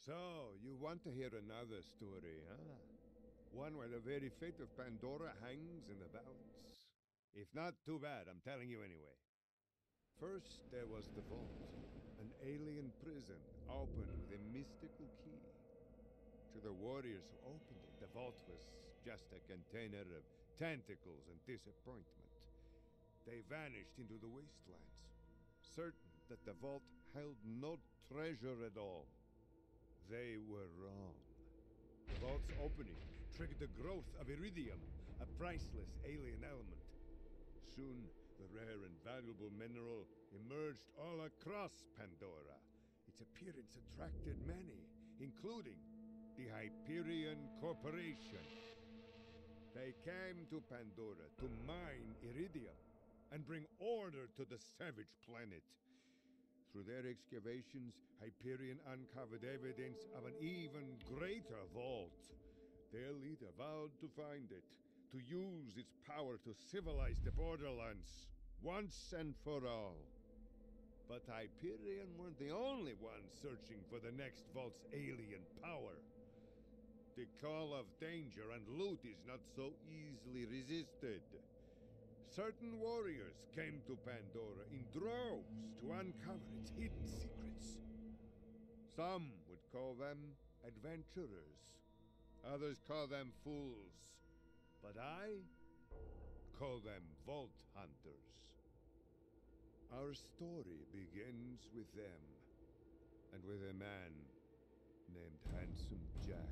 So, you want to hear another story, huh? One where the very fate of Pandora hangs in the balance. If not, too bad, I'm telling you anyway. First, there was the vault, an alien prison opened with a mystical key. To the warriors who opened it, the vault was just a container of tentacles and disappointment. They vanished into the wastelands, certain that the vault held no treasure at all. They were wrong. The vault's opening triggered the growth of iridium, a priceless alien element. Soon, the rare and valuable mineral emerged all across Pandora. Its appearance attracted many, including the Hyperion Corporation. They came to Pandora to mine iridium and bring order to the savage planet. Through their excavations, Hyperion uncovered evidence of an even greater vault. Their leader vowed to find it, to use its power to civilize the borderlands, once and for all. But Hyperion weren't the only ones searching for the next vault's alien power. The call of danger and loot is not so easily resisted. Certain warriors came to Pandora in droves to uncover its hidden secrets. Some would call them adventurers. Others call them fools. But I call them Vault Hunters. Our story begins with them, and with a man named Handsome Jack.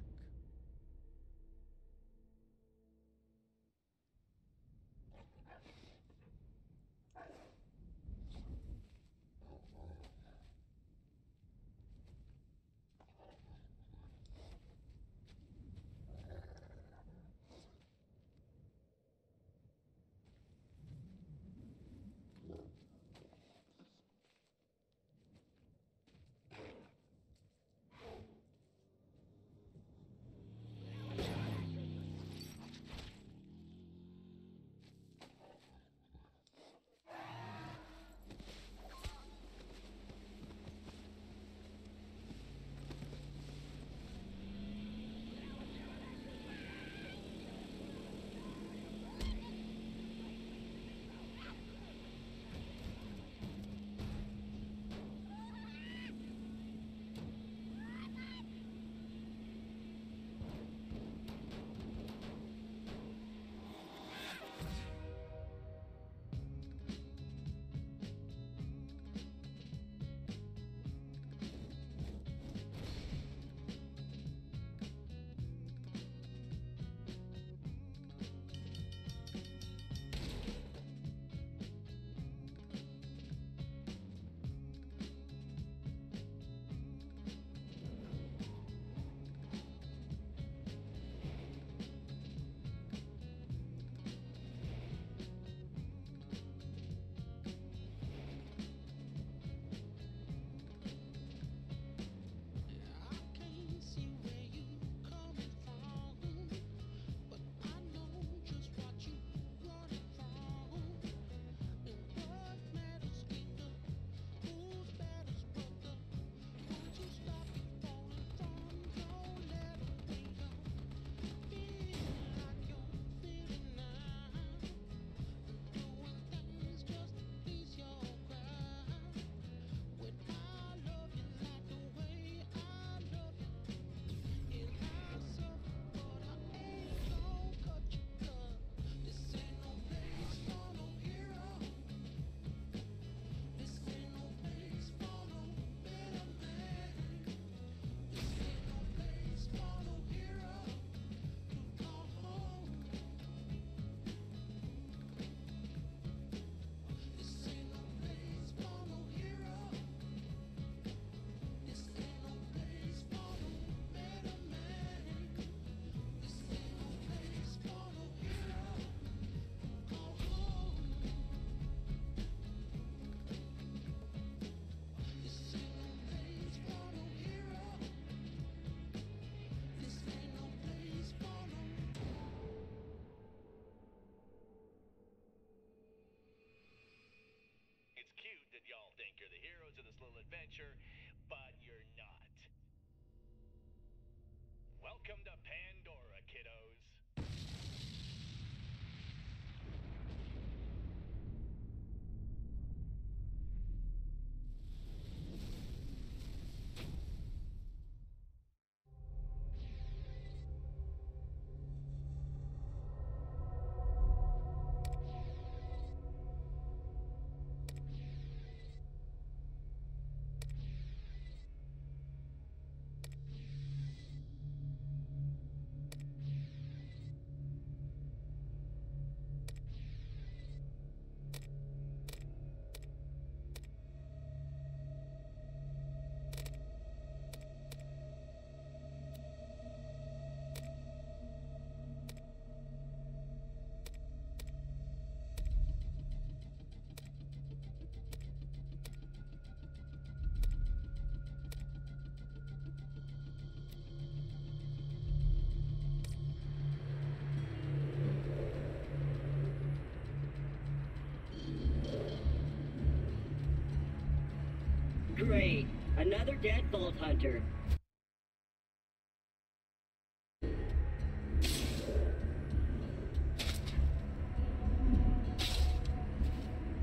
raid. Another dead Vault Hunter.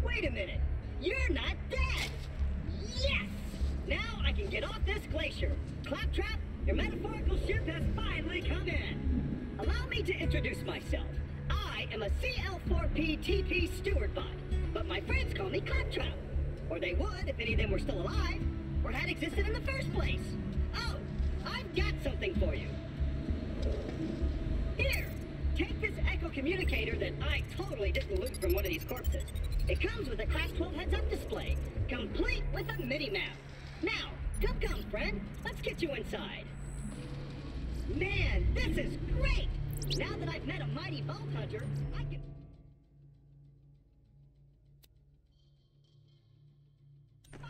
Wait a minute. You're not dead! Yes! Now I can get off this glacier. Claptrap, your metaphorical ship has finally come in. Allow me to introduce myself. I am a CL4P TP steward bot, but my friends call me Claptrap. Or they would if any of them were still alive, or had existed in the first place. Oh, I've got something for you. Here, take this Echo Communicator that I totally didn't loot from one of these corpses. It comes with a Class 12 heads-up display, complete with a mini-map. Now, come, friend, let's get you inside. Man, this is great! Now that I've met a mighty Vault Hunter, I can...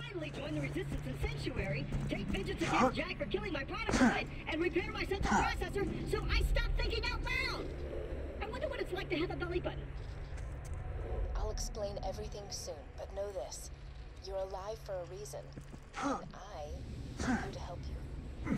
finally join the Resistance in Sanctuary, take vengeance against Jack for killing my pride, and repair my central processor so I stop thinking out loud! I wonder what it's like to have a belly button. I'll explain everything soon, but know this. You're alive for a reason. And I am here to help you.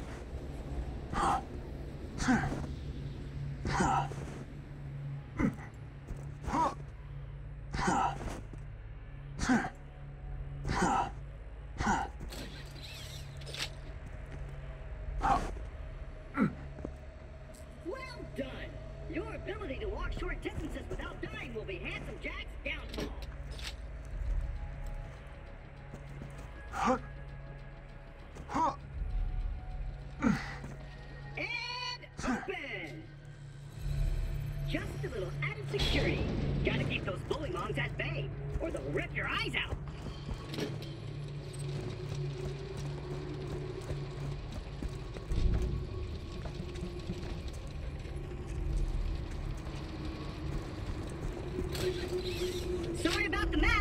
Well done! Your ability to walk short distances without dying will be Handsome Jack's downfall. Just a little added security. Gotta keep those bully mongs at bay, or they'll rip your eyes out. Sorry about the mess.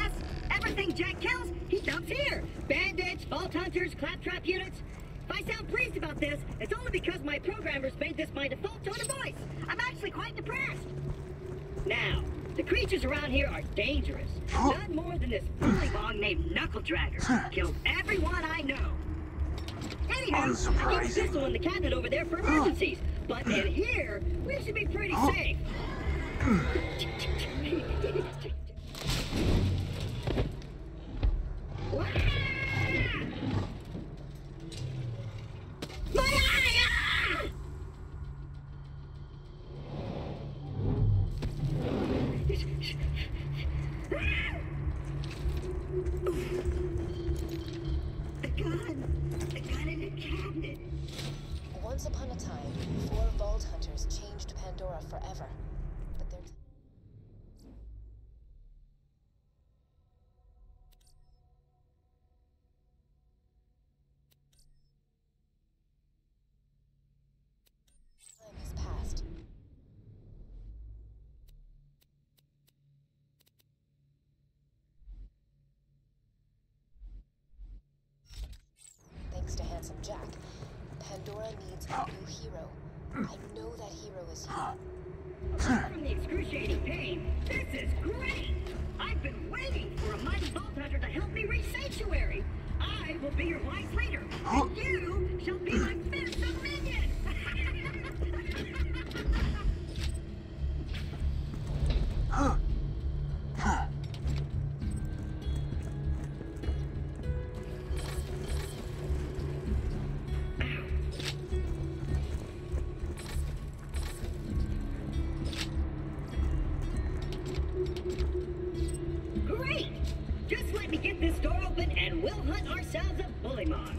Everything Jack kills, he dumps here. Bandits, Vault Hunters, Claptrap units. If I sound pleased about this, it's only because my programmers made this my default tone of voice. I'm actually quite depressed. Now, the creatures around here are dangerous. None more than this bully bong named Knuckle Dragger. Killed everyone I know. Anyhow, I keep a pistol in the cabinet over there for emergencies. But in here, we should be pretty safe. Once upon a time, 4 Vault Hunters changed Pandora forever, but their time has passed. Thanks to Handsome Jack, Pandora needs a new hero. I know that hero is you. Apart from the excruciating pain, this is great! I've been waiting for a mighty Vault Hunter to help me reach Sanctuary! I will be your wise leader, and you shall be my fearsome minion! And we'll hunt ourselves a bully mong.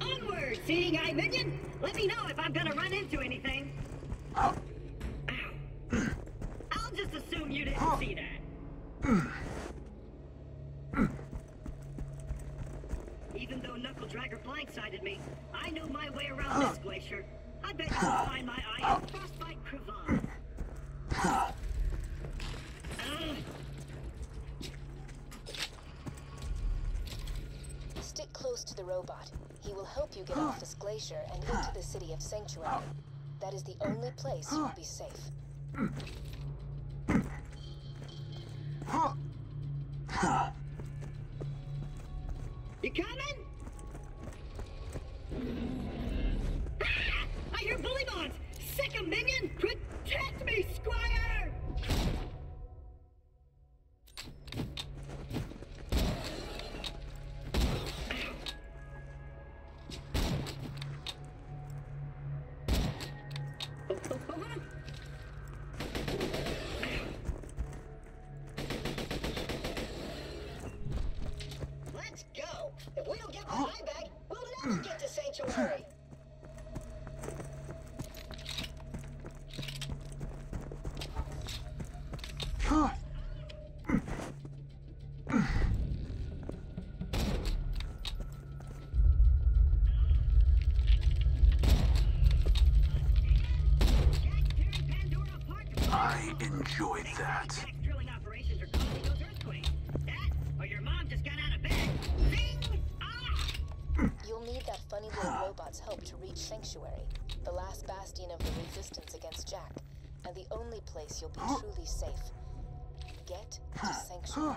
Onward, seeing eye minion. Let me know if I'm gonna run into anything. Ow. I'll just assume you didn't see that. Even though Knuckle Dragger blindsided me, I know my way around this glacier. I bet you'll find my eye in frostbite crevasse. Stick close to the robot. He will help you get off this glacier and into the city of Sanctuary. That is the only place you'll be safe. You coming? Ah, I hear bully mongs! Sick of minion! Protect me, squire! Sanctuary, the last bastion of the resistance against Jack, and the only place you'll be truly safe. Get to Sanctuary.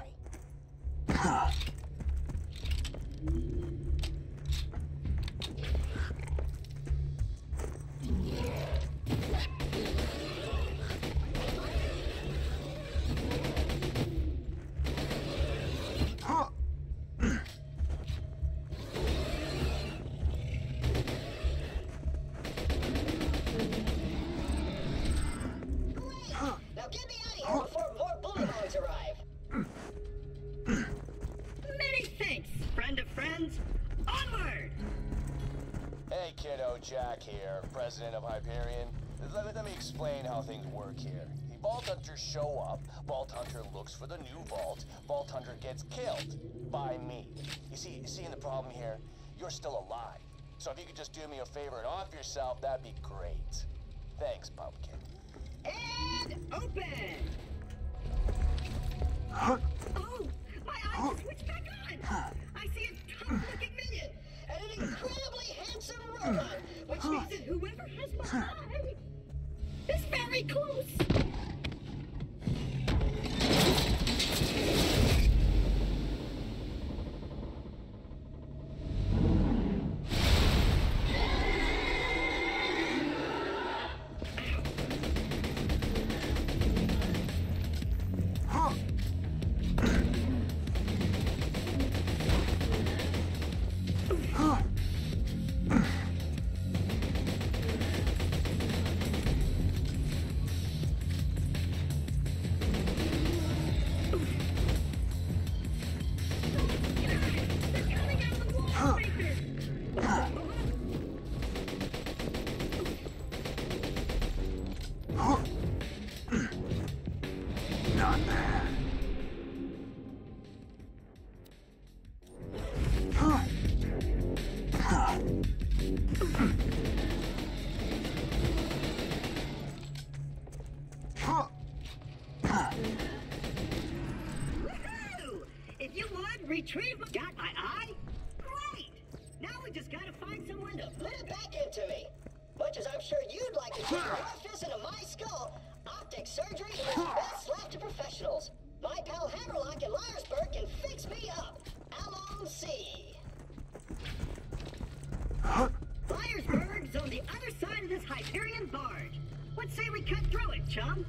Jack here, president of Hyperion. Let me explain how things work here. The Vault Hunters show up, Vault Hunter looks for the new vault, Vault Hunter gets killed by me. You see the problem here? You're still alive. So if you could just do me a favor and off yourself, that'd be great. Thanks, Pumpkin. And open! Huh? Oh, my eyes switched back on! I see a tough-looking minion and an incredibly handsome robot! Which means that whoever has my eye is very close! Got my eye? Great! Now we just gotta find someone to put it back into me. Much as I'm sure you'd like to take your fist into my skull, optic surgery is best left to professionals. My pal Hammerlock in Liarsburg can fix me up. Allons-y. Liarsburg's on the other side of this Hyperion barge. Let's say we cut through it, chum.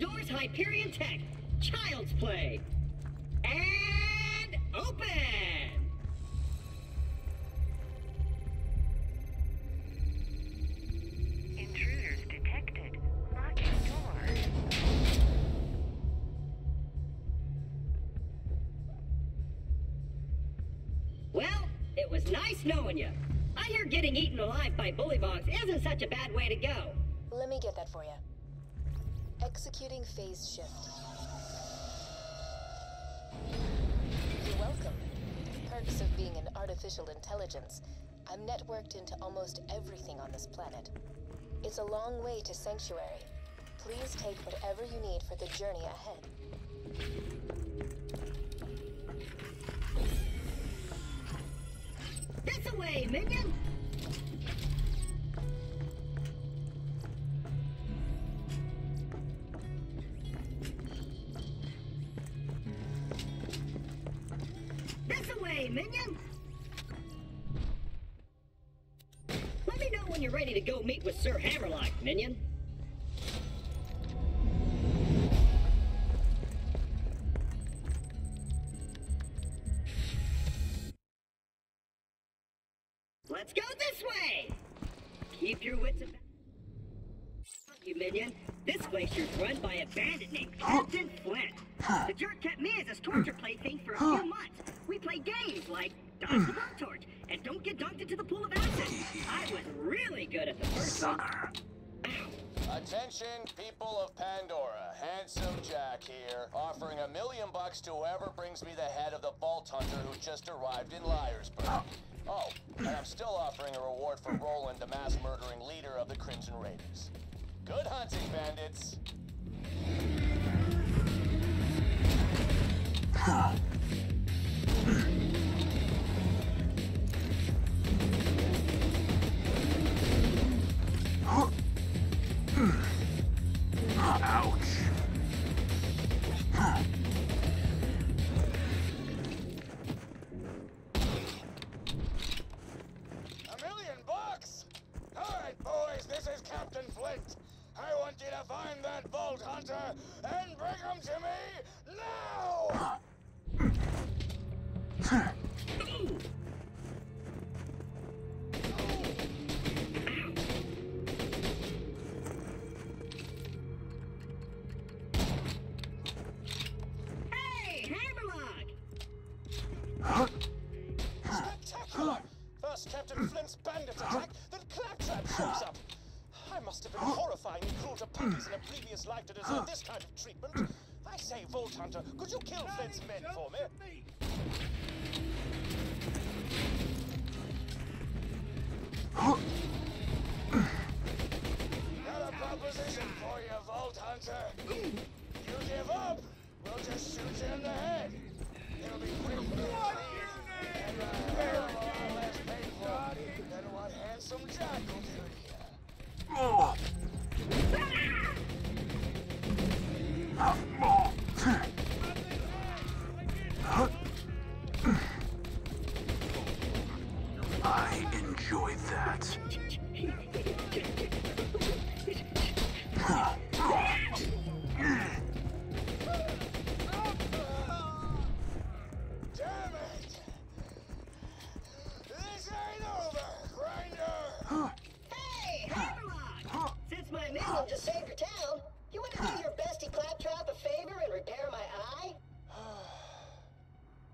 Doors Hyperion Tech. Child's play. And open! Intruders detected. Locking door. Well, it was nice knowing you. I hear getting eaten alive by bully mongs isn't such a bad way to go. Let me get that for you. Executing phase shift. You're welcome. Perks of being an artificial intelligence. I'm networked into almost everything on this planet. It's a long way to Sanctuary. Please take whatever you need for the journey ahead. This away, minion! minion? Let me know when you're ready to go meet with Sir Hammerlock, minion. Let's go this way! Keep your wits about you, minion. This glacier is run by a bandit named Captain Flint. The jerk kept me as his torture plaything for a few months. We played games like dodge the blowtorch and don't get dunked into the pool of acid. I was really good at the first one. Attention, people of Pandora. Handsome Jack here, offering $1 million to whoever brings me the head of the Vault Hunter who just arrived in Liarsburg. Oh, and I'm still offering a reward for Roland, the mass-murdering leader of the Crimson Raiders. Good hunting, bandits! Ouch! $1 million! Alright, boys, this is Captain Flint! I want you to find that Vault Hunter and bring him to me now! Hey, Hammerlock! Spectacular! First Captain Flint's bandit attack, then Claptrap comes up! I must have been horrifyingly cruel to puppies in a previous life to deserve this kind of treatment. I say, Vault Hunter, could you kill Flint's men for me? Another proposition for you, Vault Hunter. You give up, we'll just shoot you in the head. It'll be quick and a lot less painful than what Handsome Jack will do to you. Oh. I enjoyed that. Just save your town. You want to do your bestie Claptrap a favor and repair my eye?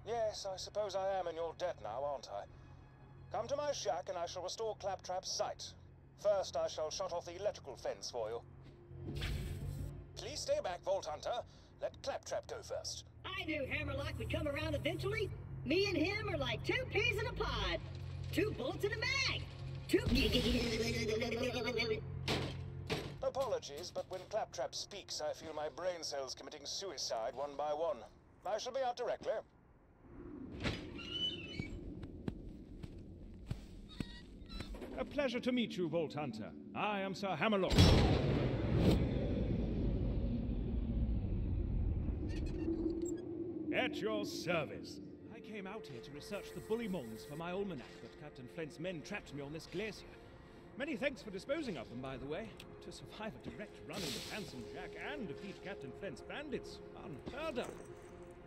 Yes, I suppose I am in your debt now, aren't I? Come to my shack and I shall restore Claptrap's sight. First, I shall shut off the electrical fence for you. Please stay back, Vault Hunter. Let Claptrap go first. I knew Hammerlock would come around eventually. Me and him are like two peas in a pod. Two bullets in a mag. Two... Apologies, but when Claptrap speaks, I feel my brain cells committing suicide one by one. I shall be out directly. A pleasure to meet you, Vault Hunter. I am Sir Hammerlock. At your service. I came out here to research the Bully Mongs for my almanac, but Captain Flint's men trapped me on this glacier. Many thanks for disposing of them, by the way. To survive a direct run-in with Handsome Jack and defeat Captain Flint's bandits, unheard of.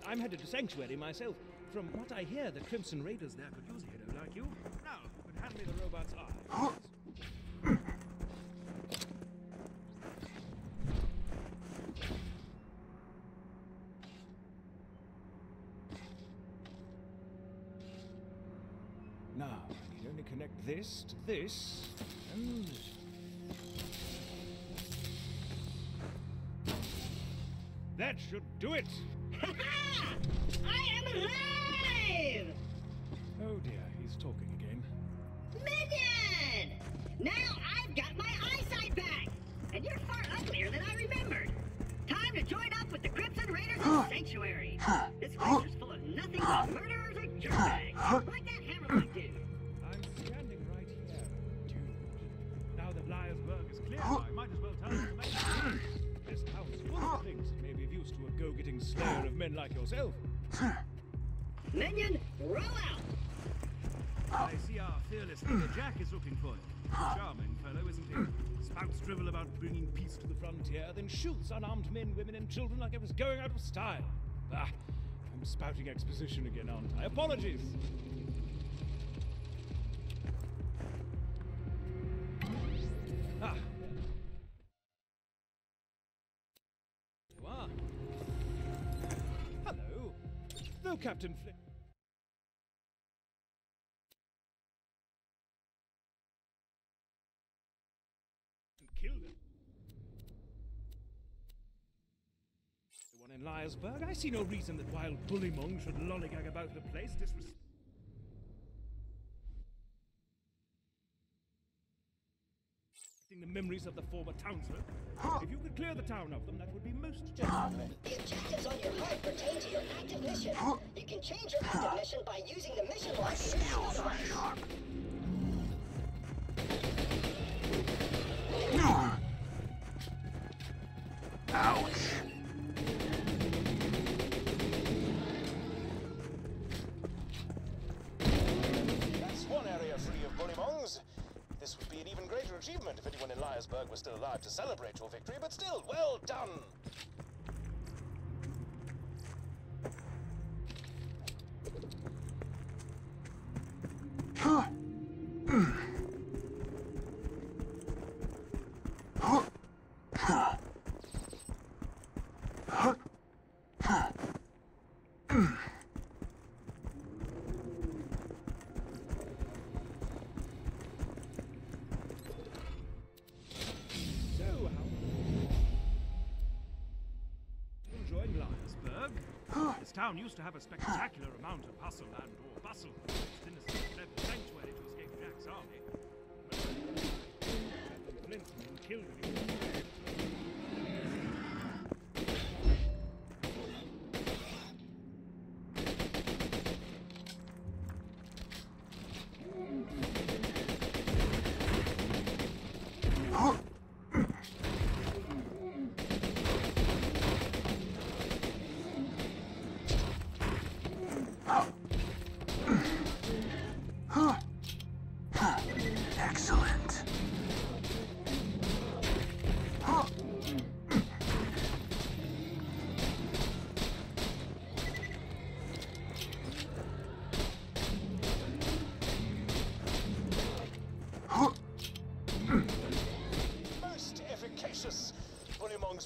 I'm headed to Sanctuary myself. From what I hear, the Crimson Raiders there could use a hero like you. Now, but hand me the robot's eye. Now, I can only connect this to this, and... That should do it! Ha ha! I am alive! Oh dear, he's talking again. Minion! Now I've got my eyesight back! And you're far uglier than I remembered! Time to join up with the Crimson Raiders in Sanctuary! This creature's full of nothing but murderers or jerkbags! Like that Hammerlock dude! I'm standing right here, dude. Now that Liarsburg is clear, I might as well tell you to make it. This house full of things that may be of use to a go-getting slayer of men like yourself. Minion, roll out! I see our fearless leader Jack is looking for you. Charming fellow, isn't he? Spouts drivel about bringing peace to the frontier, then shoots unarmed men, women, and children like it was going out of style. Ah, I'm spouting exposition again, aren't I? Apologies! Hello. Though Captain Flint. Killed him. The one in Liarsburg? I see no reason that wild Bully Mongs should lollygag about the place. The memories of the former townsfolk. If you could clear the town of them, that would be most gentlemanly. The objectives on your card pertain to your active mission. You can change your active mission by using the mission lock. Ouch. That's one area free of Bully Mongs. This would be an even greater achievement if anyone in Liarsburg were still alive to celebrate your victory, but still, well done! Town used to have a spectacular amount of hustle and or bustle. Its innocent fled the sanctuary to escape Jack's army. But Flint killed him.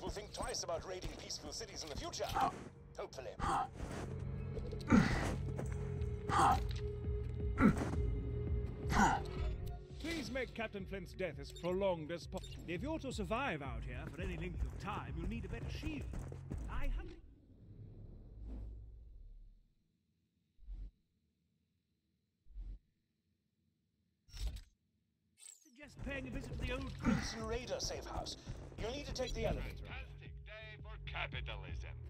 Will think twice about raiding peaceful cities in the future. Hopefully. Please make Captain Flint's death as prolonged as possible. If you're to survive out here for any length of time, you'll need a better shield. I hunt. Suggest paying a visit to the old Crimson Raider safe house. You need to take the elevator. Fantastic day for capitalism.